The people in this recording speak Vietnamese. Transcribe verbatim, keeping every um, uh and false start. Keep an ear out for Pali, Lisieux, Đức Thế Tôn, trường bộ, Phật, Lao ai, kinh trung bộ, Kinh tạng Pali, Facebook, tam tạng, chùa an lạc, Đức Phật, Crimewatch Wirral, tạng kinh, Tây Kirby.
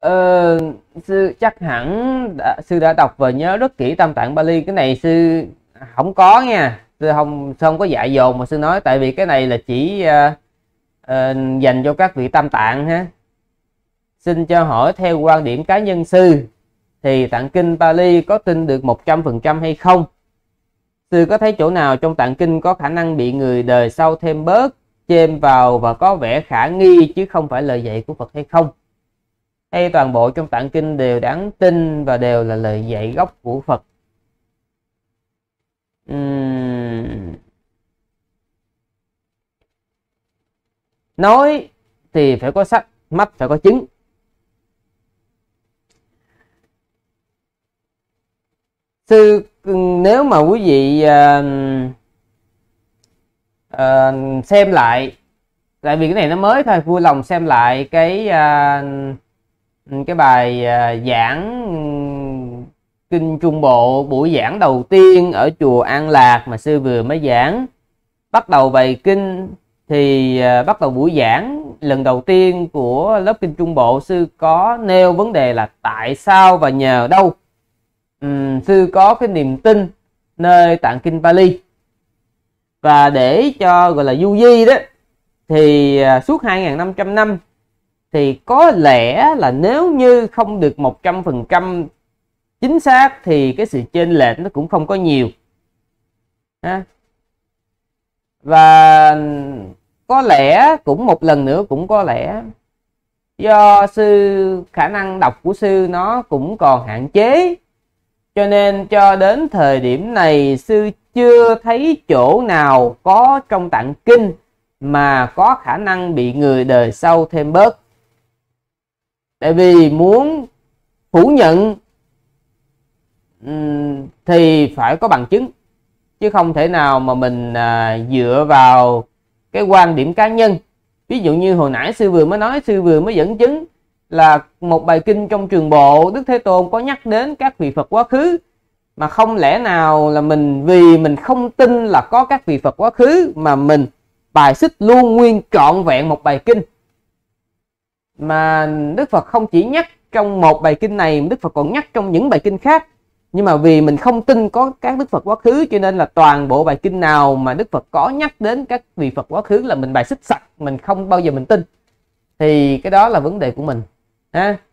Ờ, sư chắc hẳn đã, sư đã đọc và nhớ rất kỹ tam tạng Pali. Cái này sư không có nha, sư không sư không có dạy dồn mà sư nói, tại vì cái này là chỉ uh, uh, dành cho các vị tam tạng ha. Xin cho hỏi theo quan điểm cá nhân sư thì tạng kinh Pali có tin được một trăm phần trăm hay không? Sư có thấy chỗ nào trong tạng kinh có khả năng bị người đời sau thêm bớt, chêm vào và có vẻ khả nghi chứ không phải lời dạy của Phật hay không? Hay toàn bộ trong tạng kinh đều đáng tin và đều là lời dạy gốc của Phật? Uhm. Nói thì phải có sách, mắt phải có chứng. Sư, nếu mà quý vị uh, uh, xem lại, tại vì cái này nó mới thôi, vui lòng xem lại cái uh, cái bài uh, giảng kinh trung bộ, buổi giảng đầu tiên ở chùa An Lạc mà sư vừa mới giảng. Bắt đầu bài kinh thì uh, bắt đầu buổi giảng lần đầu tiên của lớp kinh trung bộ, sư có nêu vấn đề là tại sao và nhờ đâu Uhm, sư có cái niềm tin nơi tạng kinh Pali. Và để cho gọi là du di đó, thì uh, suốt hai nghìn năm trăm năm thì có lẽ là nếu như không được một trăm phần trăm chính xác thì cái sự chênh lệch nó cũng không có nhiều ha. Và có lẽ cũng một lần nữa cũng có lẽ do sư, khả năng đọc của sư nó cũng còn hạn chế, cho nên cho đến thời điểm này sư chưa thấy chỗ nào có trong tạng kinh mà có khả năng bị người đời sau thêm bớt. Tại vì muốn phủ nhận thì phải có bằng chứng, chứ không thể nào mà mình dựa vào cái quan điểm cá nhân. Ví dụ như hồi nãy sư vừa mới nói, sư vừa mới dẫn chứng là một bài kinh trong trường bộ, Đức Thế Tôn có nhắc đến các vị Phật quá khứ, mà không lẽ nào là mình vì mình không tin là có các vị Phật quá khứ mà mình bài xích luôn nguyên trọn vẹn một bài kinh. Mà Đức Phật không chỉ nhắc trong một bài kinh này, Đức Phật còn nhắc trong những bài kinh khác. Nhưng mà vì mình không tin có các Đức Phật quá khứ, cho nên là toàn bộ bài kinh nào mà Đức Phật có nhắc đến các vị Phật quá khứ là mình bài xích sạch, mình không bao giờ mình tin. Thì cái đó là vấn đề của mình ha.